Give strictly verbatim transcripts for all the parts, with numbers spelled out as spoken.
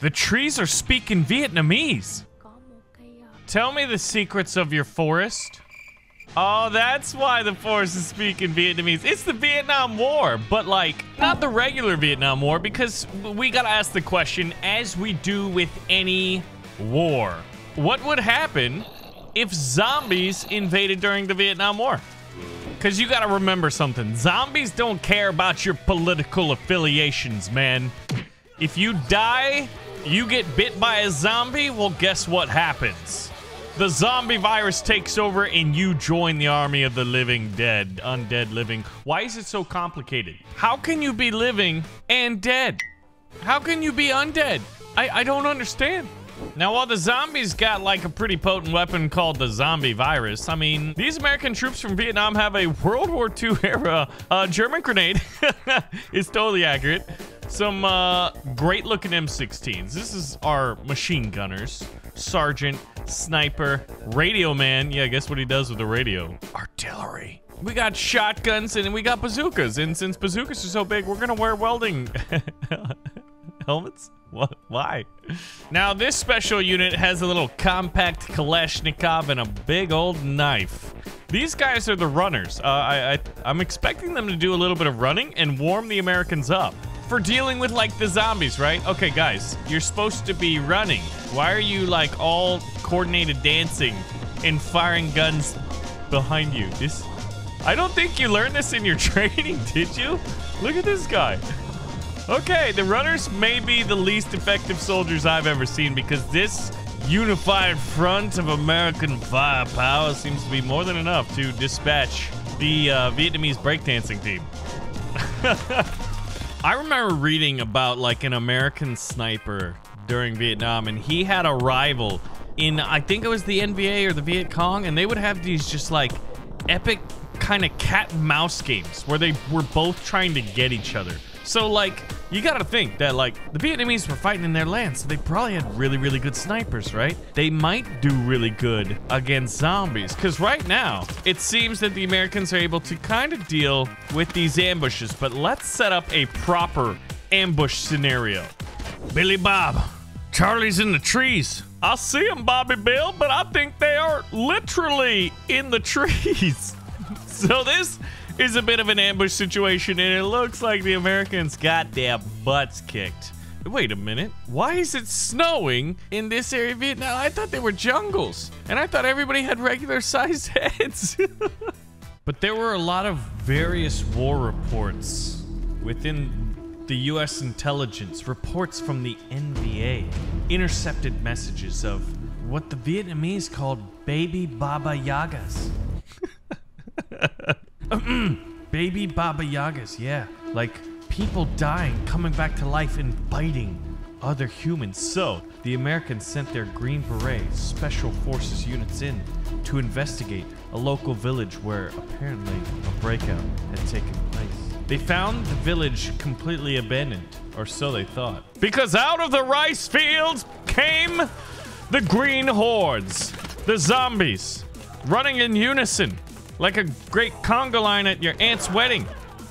The trees are speaking Vietnamese. Tell me the secrets of your forest. Oh, that's why the forest is speaking Vietnamese. It's the Vietnam War, but like, not the regular Vietnam War, because we gotta ask the question, as we do with any war, what would happen if zombies invaded during the Vietnam War? Because you gotta remember something. Zombies don't care about your political affiliations, man. If you die, you get bit by a zombie, well, guess what happens? The zombie virus takes over and you join the army of the living dead. Undead living. Why is it so complicated? How can you be living and dead? How can you be undead? I, I don't understand. Now, while the zombies got like a pretty potent weapon called the zombie virus, I mean, these American troops from Vietnam have a World War Two era uh, German grenade. It's totally accurate. Some uh, great looking M sixteens. This is our machine gunners. Sergeant, sniper, radio man. Yeah, guess what he does with the radio? Artillery. We got shotguns and we got bazookas. And since bazookas are so big, we're gonna wear welding helmets. What? Why? Now this special unit has a little compact Kalashnikov and a big old knife. These guys are the runners. Uh, I, I, I'm expecting them to do a little bit of running and warm the Americans up for dealing with like the zombies, right? Okay, guys, you're supposed to be running. Why are you like all coordinated dancing and firing guns behind you? This, I don't think you learned this in your training, did you? Look at this guy. Okay, the runners may be the least effective soldiers I've ever seen, because this unified front of American firepower seems to be more than enough to dispatch the uh, Vietnamese breakdancing team. I remember reading about like an American sniper during Vietnam, and he had a rival in, I think it was the N V A or the Viet Cong, and they would have these just like epic kind of cat and mouse games where they were both trying to get each other. So like, you gotta think that like the Vietnamese were fighting in their land, so they probably had really, really good snipers, right? They might do really good against zombies, because right now it seems that the Americans are able to kind of deal with these ambushes, but let's set up a proper ambush scenario. Billy Bob, Charlie's in the trees. I see them, Bobby Bill, but I think they are literally in the trees. So this is a bit of an ambush situation, and it looks like the Americans got their butts kicked. Wait a minute, why is it snowing in this area of Vietnam? I thought they were jungles, and I thought everybody had regular sized heads. But there were a lot of various war reports within the U S intelligence, reports from the N V A, intercepted messages of what the Vietnamese called baby Baba Yagas. Baby Baba Yagas, yeah. Like, people dying, coming back to life, and biting other humans. So, the Americans sent their Green Berets, Special Forces units in to investigate a local village where, apparently, a breakout had taken place. They found the village completely abandoned, or so they thought. Because out of the rice fields came the green hordes, the zombies, running in unison. Like a great conga line at your aunt's wedding.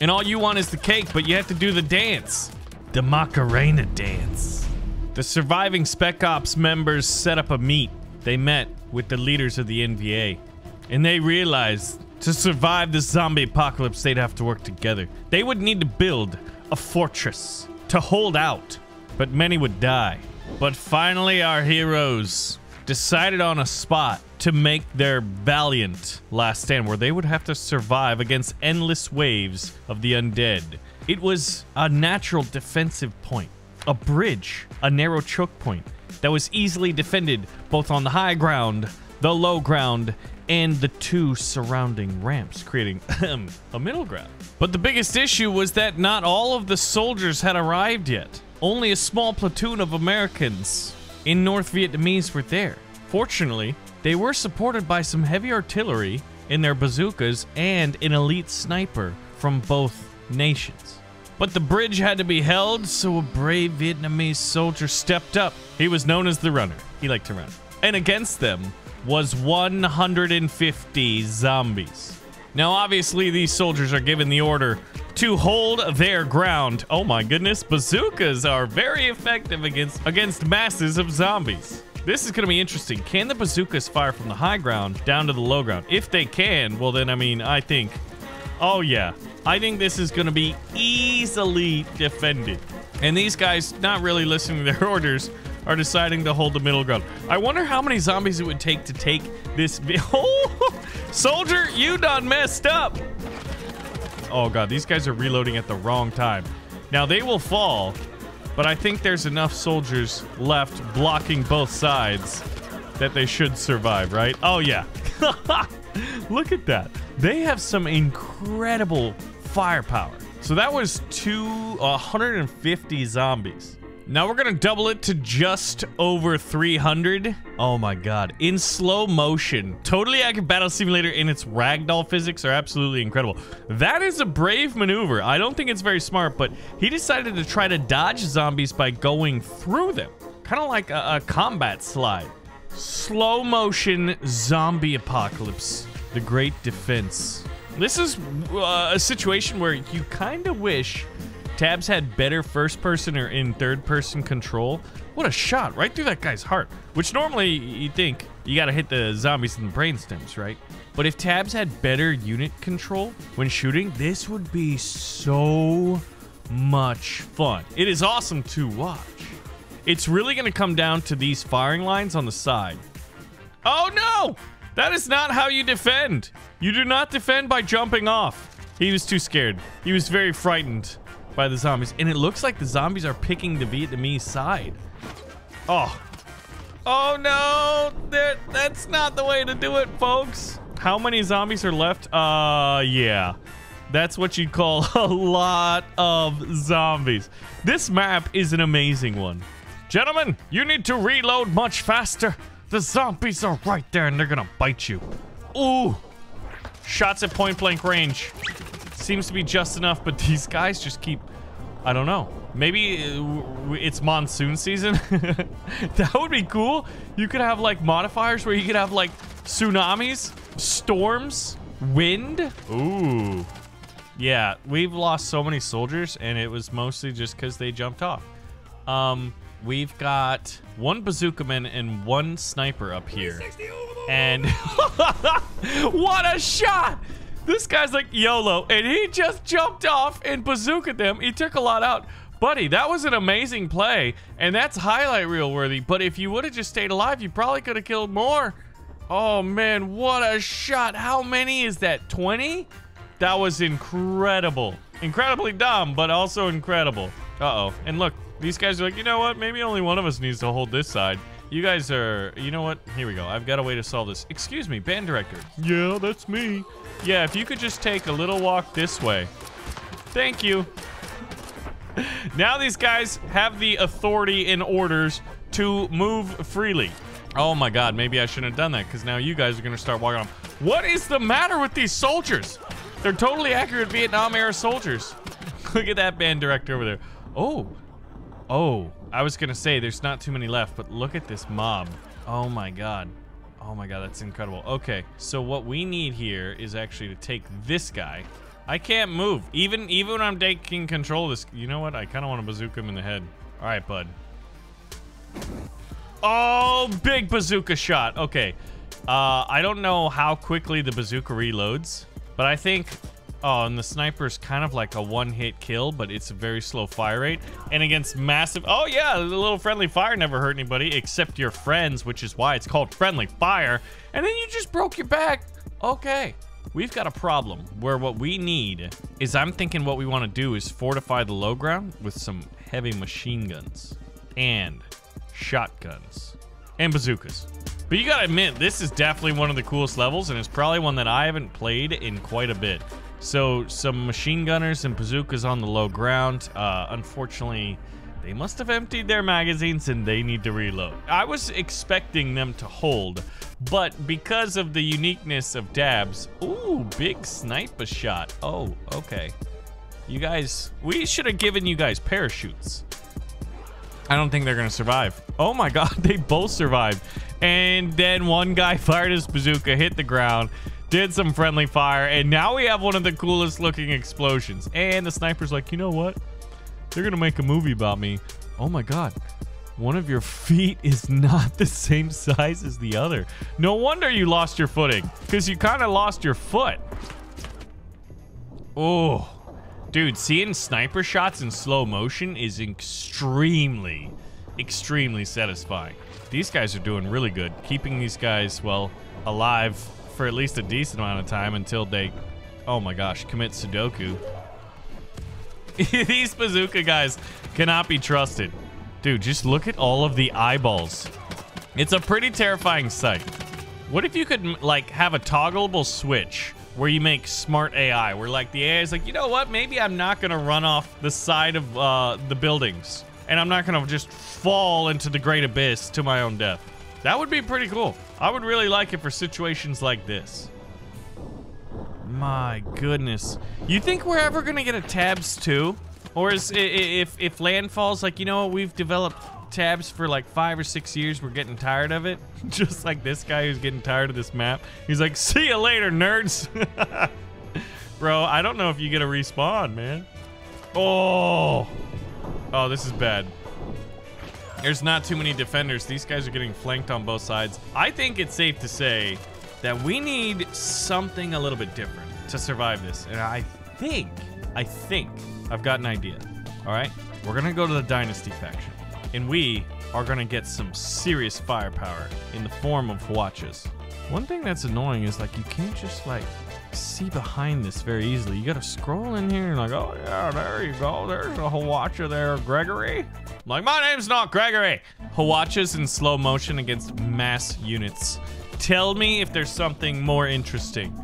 And all you want is the cake, but you have to do the dance. The Macarena dance. The surviving Spec Ops members set up a meet. They met with the leaders of the N V A. And they realized to survive the zombie apocalypse, they'd have to work together. They would need to build a fortress to hold out. But many would die. But finally, our heroes decided on a spot to make their valiant last stand, where they would have to survive against endless waves of the undead. It was a natural defensive point, a bridge, a narrow choke point that was easily defended both on the high ground, the low ground, and the two surrounding ramps, creating a middle ground. But the biggest issue was that not all of the soldiers had arrived yet. Only a small platoon of Americans and North Vietnamese were there. Fortunately, they were supported by some heavy artillery in their bazookas and an elite sniper from both nations. But the bridge had to be held, so a brave Vietnamese soldier stepped up. He was known as the runner. He liked to run. And against them was one hundred fifty zombies. Now, obviously, these soldiers are given the order to hold their ground. Oh my goodness, bazookas are very effective against against masses of zombies. This is going to be interesting. Can the bazookas fire from the high ground down to the low ground? If they can, well then, I mean, I think... Oh yeah. I think this is going to be easily defended. And these guys, not really listening to their orders, are deciding to hold the middle ground. I wonder how many zombies it would take to take this... Oh! Soldier, you done messed up! Oh god, these guys are reloading at the wrong time. Now, they will fall... But I think there's enough soldiers left blocking both sides that they should survive, right? Oh, yeah. Look at that. They have some incredible firepower. So that was two hundred fifty zombies. Now we're going to double it to just over three hundred. Oh, my God. In slow motion. Totally Accurate Battle Simulator and its ragdoll physics are absolutely incredible. That is a brave maneuver. I don't think it's very smart, but he decided to try to dodge zombies by going through them. Kind of like a, a combat slide. Slow motion zombie apocalypse. The Great Defense. This is uh, a situation where you kind of wish... Tabs had better first-person or in third-person control. What a shot, right through that guy's heart. Which normally, you think, you gotta hit the zombies in the brain stems, right? But if Tabs had better unit control when shooting, this would be so much fun. It is awesome to watch. It's really gonna come down to these firing lines on the side. Oh no! That is not how you defend! You do not defend by jumping off. He was too scared. He was very frightened by the zombies, and it looks like the zombies are picking the Vietnamese side. Oh, oh no, that that's not the way to do it, folks. How many zombies are left? Uh, yeah, that's what you'd call a lot of zombies. This map is an amazing one, gentlemen. You need to reload much faster. The zombies are right there, and they're gonna bite you. Ooh, shots at point blank range. Seems to be just enough, but these guys just keep... I don't know. Maybe it's monsoon season? That would be cool. You could have, like, modifiers where you could have, like, tsunamis, storms, wind. Ooh. Yeah, we've lost so many soldiers, and it was mostly just because they jumped off. Um, we've got one bazooka man and one sniper up here. And... What a shot! This guy's like YOLO, and he just jumped off and bazookaed them. He took a lot out. Buddy, that was an amazing play, and that's highlight reel worthy. But if you would have just stayed alive, you probably could have killed more. Oh, man, what a shot. How many is that? twenty? That was incredible. Incredibly dumb, but also incredible. Uh-oh. And look, these guys are like, you know what? Maybe only one of us needs to hold this side. You guys are, you know what? Here we go. I've got a way to solve this. Excuse me, band director. Yeah, that's me. Yeah, if you could just take a little walk this way. Thank you. Now these guys have the authority and orders to move freely. Oh my God, maybe I shouldn't have done that because now you guys are gonna start walking on. What is the matter with these soldiers? They're totally accurate Vietnam era soldiers. Look at that band director over there. Oh, oh. I was gonna say there's not too many left, but look at this mob. Oh my God. Oh my God, that's incredible. Okay, so what we need here is actually to take this guy. I can't move, even even when I'm taking control of this. You know what? I kind of want to bazooka him in the head. All right, bud. Oh, big bazooka shot. Okay, uh, I don't know how quickly the bazooka reloads, but I think... Oh, and the sniper's kind of like a one-hit kill, but it's a very slow fire rate. And against massive... Oh, yeah, the little friendly fire never hurt anybody except your friends, which is why it's called friendly fire. And then you just broke your back. Okay. We've got a problem where what we need is... I'm thinking what we want to do is fortify the low ground with some heavy machine guns and shotguns and bazookas. But you gotta admit, this is definitely one of the coolest levels, and it's probably one that I haven't played in quite a bit. So, some machine gunners and bazookas on the low ground. Uh, unfortunately, they must have emptied their magazines and they need to reload. I was expecting them to hold, but because of the uniqueness of Dabs... Ooh, big sniper shot. Oh, okay. You guys... We should have given you guys parachutes. I don't think they're going to survive. Oh my God, they both survived. And then one guy fired his bazooka, hit the ground... did some friendly fire, and now we have one of the coolest looking explosions. And the sniper's like, you know what? They're gonna make a movie about me. Oh my god. One of your feet is not the same size as the other. No wonder you lost your footing, because you kind of lost your foot. Oh, dude, seeing sniper shots in slow motion is extremely, extremely satisfying. These guys are doing really good, keeping these guys, well, alive for at least a decent amount of time until they, oh my gosh, commit Sudoku. These bazooka guys cannot be trusted. Dude, just look at all of the eyeballs. It's a pretty terrifying sight. What if you could, like, have a toggleable switch where you make smart A I, where, like, the A I is like, you know what? Maybe I'm not going to run off the side of uh, the buildings, and I'm not going to just fall into the great abyss to my own death. That would be pretty cool. I would really like it for situations like this. My goodness. You think we're ever going to get a Tabs two? Or is, if, if Landfall's like, you know, we've developed Tabs for like five or six years, we're getting tired of it. Just like this guy who's getting tired of this map. He's like, see you later, nerds. Bro, I don't know if you get a respawn, man. Oh. Oh, this is bad. There's not too many defenders. These guys are getting flanked on both sides. I think it's safe to say that we need something a little bit different to survive this. And I think, I think... I've got an idea. All right, we're gonna go to the Dynasty faction, and we are gonna get some serious firepower in the form of Hwachas. One thing that's annoying is like you can't just like see behind this very easily. You gotta scroll in here and like, oh yeah, there you go. There's a Hwacha there, Gregory. I'm like, my name's not Gregory. Hwachas in slow motion against mass units. Tell me if there's something more interesting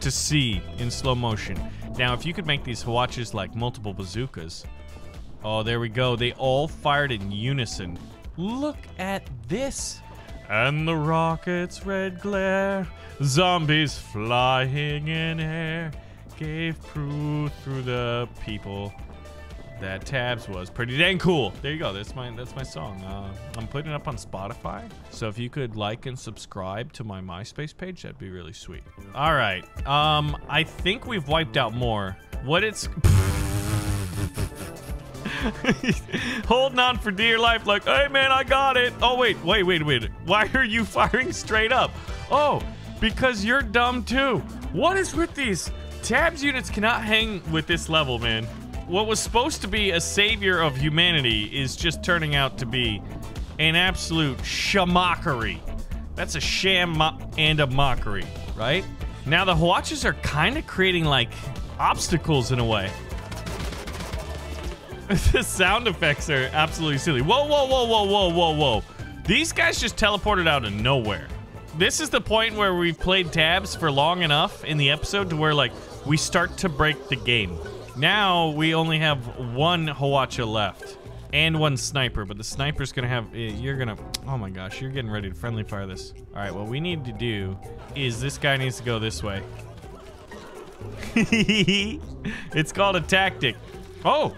to see in slow motion. Now, if you could make these Hwachas like multiple bazookas. Oh, there we go. They all fired in unison. Look at this. And the rocket's red glare, zombies flying in air, gave proof through the people that Tabs was pretty dang cool. There you go. That's my that's my song. Uh, I'm putting it up on Spotify. So if you could like and subscribe to my MySpace page, that'd be really sweet. All right. Um, I think we've wiped out more. What it's... Holding on for dear life like, hey, man, I got it. Oh, wait, wait, wait, wait. Why are you firing straight up? Oh, because you're dumb, too. What is with these? Tabs units cannot hang with this level, man. What was supposed to be a savior of humanity is just turning out to be an absolute shamockery. That's a sham and a mockery, right? Now the Hwachas are kind of creating like obstacles in a way. The sound effects are absolutely silly. Whoa, whoa, whoa, whoa, whoa, whoa, whoa. These guys just teleported out of nowhere. This is the point where we've played Tabs for long enough in the episode to where like we start to break the game. Now we only have one Hwacha left and one sniper, but the sniper's gonna have, you're gonna, oh my gosh, you're getting ready to friendly fire this. All right, what we need to do is this guy needs to go this way. It's called a tactic. Oh,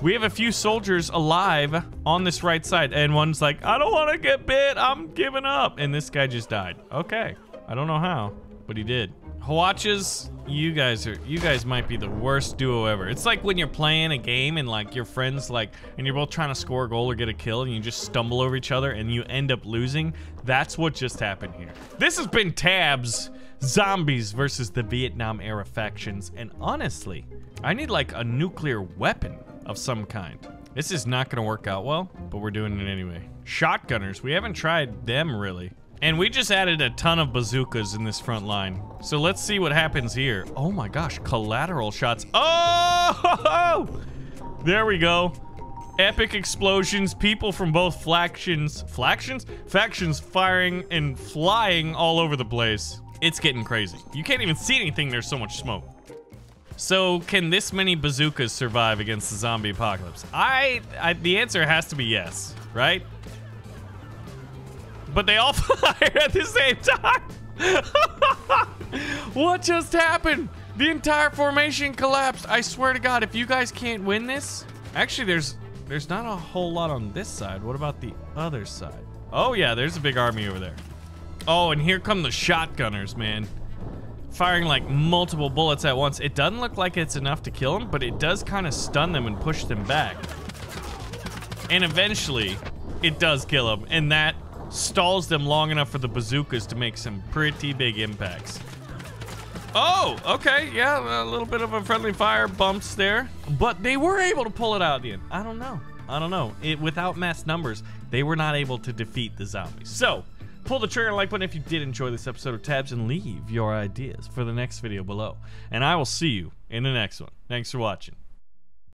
we have a few soldiers alive on this right side, and one's like, I don't wanna get bit, I'm giving up. And this guy just died. Okay, I don't know how, but he did. Hwachas, you guys are, you guys might be the worst duo ever. It's like when you're playing a game and like your friends like, and you're both trying to score a goal or get a kill and you just stumble over each other and you end up losing. That's what just happened here. This has been Tabs, zombies versus the Vietnam era factions. And honestly, I need like a nuclear weapon of some kind. This is not gonna work out well, but we're doing it anyway. Shotgunners, we haven't tried them really. And we just added a ton of bazookas in this front line. So let's see what happens here. Oh my gosh, collateral shots. Oh! There we go. Epic explosions, people from both factions, factions? Factions firing and flying all over the place. It's getting crazy. You can't even see anything, there's so much smoke. So can this many bazookas survive against the zombie apocalypse? I, I the answer has to be yes, right? But they all fired at the same time. What just happened? The entire formation collapsed. I swear to God, if you guys can't win this, actually, there's there's not a whole lot on this side. What about the other side? Oh yeah, there's a big army over there. Oh, and here come the shotgunners, man. firing like multiple bullets at once. It doesn't look like it's enough to kill them, but it does kind of stun them and push them back. And eventually, it does kill them, and that stalls them long enough for the bazookas to make some pretty big impacts. Oh, okay, yeah, a little bit of a friendly fire bumps there, but they were able to pull it out at the end. I don't know, I don't know. It, without mass numbers, they were not able to defeat the zombies. So, pull the trigger and like button if you did enjoy this episode of Tabs, and leave your ideas for the next video below. And I will see you in the next one. Thanks for watching.